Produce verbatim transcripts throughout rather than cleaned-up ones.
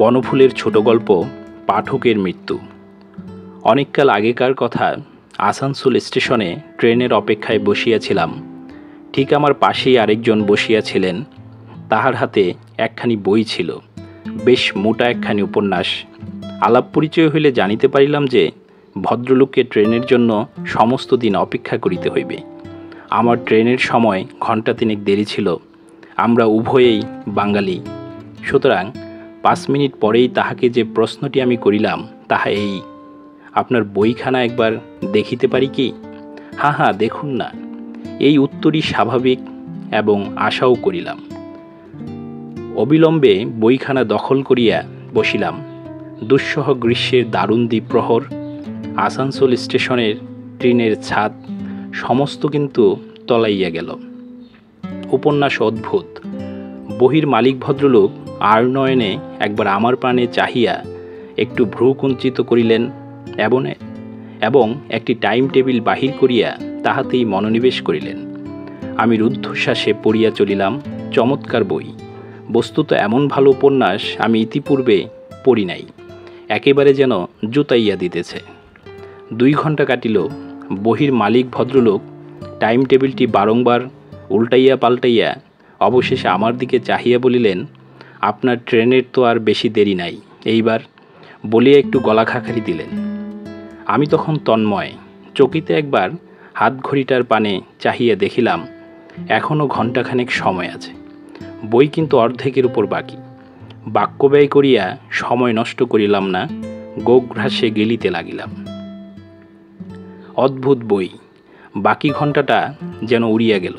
বনফুলের ছোট গল্প পাঠকের মৃত্যু। অনেককাল আগেকার কথা, আসানসোল স্টেশনে ট্রেনের অপেক্ষায় বসিয়াছিলাম। ঠিক আমার পাশেই আরেকজন বসিয়াছিলেন, তাহার হাতে একখানি বই ছিল, বেশ মোটা একখানি উপন্যাস। আলাপ পরিচয় হইলে জানিতে পারিলাম যে ভদ্রলোককে ট্রেনের জন্য সমস্ত দিন অপেক্ষা করিতে হইবে। আমার ট্রেনের সময় ঘণ্টা তিনেক দেরি ছিল। আমরা উভয়েই বাঙালি, সুতরাং পাঁচ মিনিট পরেই তাহাকে যে প্রশ্নটি আমি করিলাম তাহা এই, আপনার বইখানা একবার দেখিতে পারি কি? হাঁ হাঁ, দেখুন না। এই উত্তরই স্বাভাবিক এবং আশাও করিলাম। অবিলম্বে বইখানা দখল করিয়া বসিলাম। দুঃসহ গ্রীষ্মের দারুণ দ্বীপ্রহর, আসানসোল স্টেশনের ট্রেনের ছাদ সমস্ত কিন্তু তলাইয়া গেল। উপন্যাস অদ্ভুত। বহির মালিক ভদ্রলোক আর নয়নে একবার আমার প্রাণে চাহিয়া একটু ভ্রু কুঞ্চিত করিলেন এবং এবং একটি টাইম টেবিল বাহির করিয়া তাহাতেই মনোনিবেশ করিলেন। আমি রুদ্ধশ্বাসে পড়িয়া চলিলাম। চমৎকার বই, বস্তুত এমন ভালো উপন্যাস আমি ইতিপূর্বে পড়ি নাই। একেবারে যেন জুতাইয়া দিতেছে। দুই ঘন্টা কাটিল। বহির মালিক ভদ্রলোক টাইম টেবিলটি বারংবার উল্টাইয়া পাল্টাইয়া অবশেষে আমার দিকে চাহিয়া বলিলেন, আপনার ট্রেনের তো আর বেশি দেরি নাই এইবার, বলিয়া একটু গলা খাখারি দিলেন। আমি তখন তন্ময় চকিতে একবার হাত ঘড়িটার পানে চাহিয়া দেখিলাম, এখনও ঘণ্টাখানেক সময় আছে। বই কিন্তু অর্ধেকের উপর বাকি। বাক্য ব্যয় করিয়া সময় নষ্ট করিলাম না, গোগ্রাসে গেলিতে লাগিলাম। অদ্ভুত বই। বাকি ঘণ্টাটা যেন উড়িয়া গেল।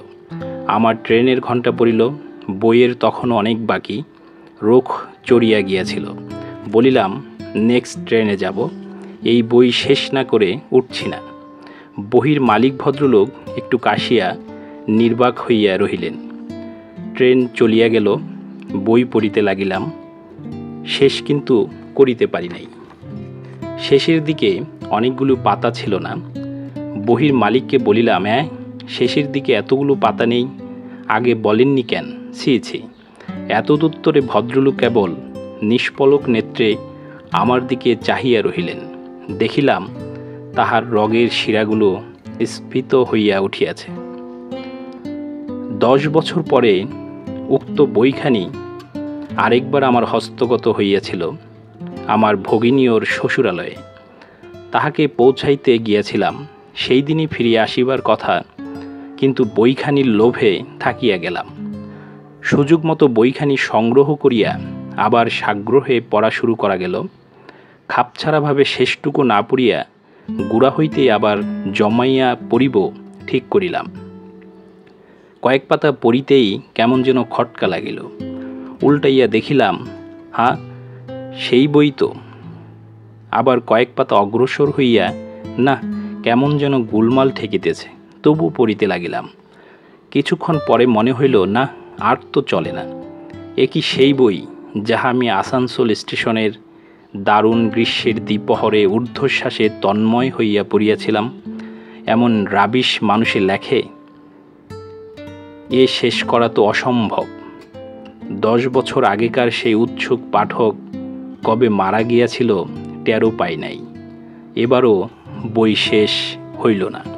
আমার ট্রেনের ঘণ্টা পড়িল, বইয়ের তখনও অনেক বাকি। রোখ চড়িয়া গিয়াছিল। বলিলাম, নেক্সট ট্রেনে যাব, এই বই শেষ না করে উঠছি না। বহির মালিক ভদ্রলোক একটু কাশিয়া নির্বাক হইয়া রহিলেন। ট্রেন চলিয়া গেল। বই পড়িতে লাগিলাম, শেষ কিন্তু করিতে পারি নাই। শেষের দিকে অনেকগুলো পাতা ছিল না। বহির মালিককে বলিলাম, হ্যাঁ, শেষের দিকে এতগুলো পাতা নেই, আগে বলেননি কেন? ছি ছি। এতদুত্তরে ভদ্রলোক কেবল নিষ্পলক নেত্রে আমার দিকে চাহিয়া রহিলেন। দেখিলাম তাহার রগের শিরাগুলো স্ফীত হইয়া উঠিয়াছে। দশ বছর পরে উক্ত বইখানি আরেকবার আমার হস্তগত হইয়াছিল আমার ভগিনীর শ্বশুরালয়ে। তাহাকে পৌঁছাইতে গিয়াছিলাম, সেই দিনই ফিরিয়া আসিবার কথা, কিন্তু বইখানির লোভে থাকিয়া গেলাম। সুযোগ মতো বইখানি সংগ্রহ করিয়া আবার সাগ্রহে পড়া শুরু করা গেল। খাপছাড়াভাবে শেষটুকু না পড়িয়া গুড়া হইতে আবার জমাইয়া পড়িব ঠিক করিলাম। কয়েক পাতা পড়িতেই কেমন যেন খটকা লাগিল। উল্টাইয়া দেখিলাম, হাঁ, সেই বই তো। আবার কয়েক পাতা অগ্রসর হইয়া, না, কেমন যেন গুলমাল ঠেকিতেছে, তবু পড়িতে লাগিলাম। কিছুক্ষণ পরে মনে হইল, না, আর তো চলে না। এ কি সেই বই যাহা আমি আসানসোল স্টেশনের দারুণ গ্রীষ্মের দ্বীপহরে ঊর্ধ্বশ্বাসে তন্ময় হইয়া পড়িয়াছিলাম? এমন রাবিশ মানুষে লেখে? এ শেষ করা তো অসম্ভব। দশ বছর আগেকার সেই উৎসুক পাঠক কবে মারা গিয়াছিল টেরও পাই নাই। এবারও বই শেষ হইল না।